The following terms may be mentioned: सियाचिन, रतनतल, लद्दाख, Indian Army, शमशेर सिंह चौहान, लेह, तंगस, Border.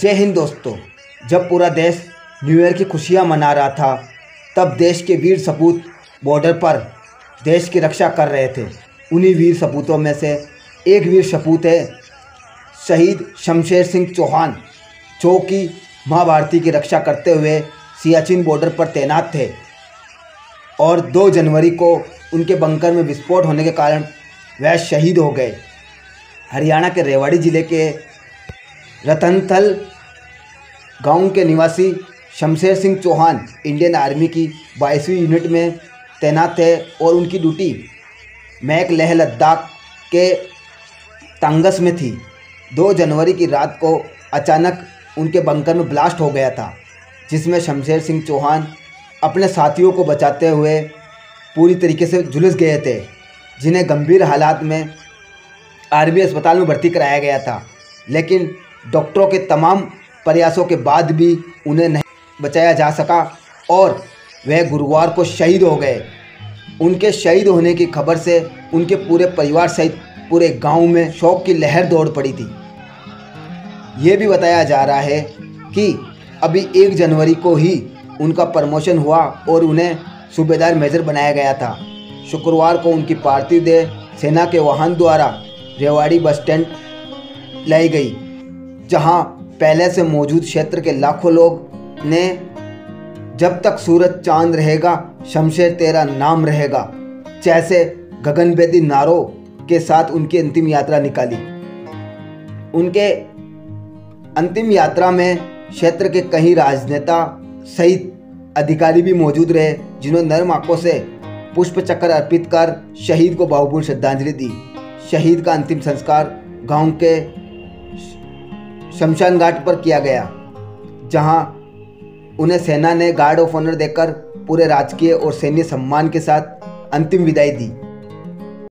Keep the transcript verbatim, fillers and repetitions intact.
जय हिंद दोस्तों। जब पूरा देश न्यू ईयर की खुशियां मना रहा था, तब देश के वीर सपूत बॉर्डर पर देश की रक्षा कर रहे थे। उन्हीं वीर सपूतों में से एक वीर सपूत है शहीद शमशेर सिंह चौहान, जो कि माँ भारती की रक्षा करते हुए सियाचिन बॉर्डर पर तैनात थे। और दो जनवरी को उनके बंकर में विस्फोट होने के कारण वह शहीद हो गए। हरियाणा के रेवाड़ी ज़िले के रतनतल गांव के निवासी शमशेर सिंह चौहान इंडियन आर्मी की बाईसवीं यूनिट में तैनात थे और उनकी ड्यूटी मैक लेह लद्दाख के तंगस में थी। दो जनवरी की रात को अचानक उनके बंकर में ब्लास्ट हो गया था, जिसमें शमशेर सिंह चौहान अपने साथियों को बचाते हुए पूरी तरीके से झुलस गए थे, जिन्हें गंभीर हालात में आर्मी अस्पताल में भर्ती कराया गया था। लेकिन डॉक्टरों के तमाम प्रयासों के बाद भी उन्हें नहीं बचाया जा सका और वह गुरुवार को शहीद हो गए। उनके शहीद होने की खबर से उनके पूरे परिवार सहित पूरे गांव में शोक की लहर दौड़ पड़ी थी। ये भी बताया जा रहा है कि अभी एक जनवरी को ही उनका प्रमोशन हुआ और उन्हें सूबेदार मेजर बनाया गया था। शुक्रवार को उनकी पार्थिव देह सेना के वाहन द्वारा रेवाड़ी बस स्टैंड लाई गई, जहां पहले से मौजूद क्षेत्र के लाखों लोग ने जब तक सूरज चांद रहेगा शमशेर तेरा नाम रहेगा जैसे गगनभेदी नारों के साथ उनकी अंतिम यात्रा निकाली। उनके अंतिम यात्रा में क्षेत्र के कई राजनेता सहित अधिकारी भी मौजूद रहे, जिन्होंने नरम आंखों से पुष्प चक्र अर्पित कर शहीद को भावपूर्ण श्रद्धांजलि दी। शहीद का अंतिम संस्कार गांव के शमशान घाट पर किया गया, जहां उन्हें सेना ने गार्ड ऑफ ऑनर देकर पूरे राजकीय और सैन्य सम्मान के साथ अंतिम विदाई दी।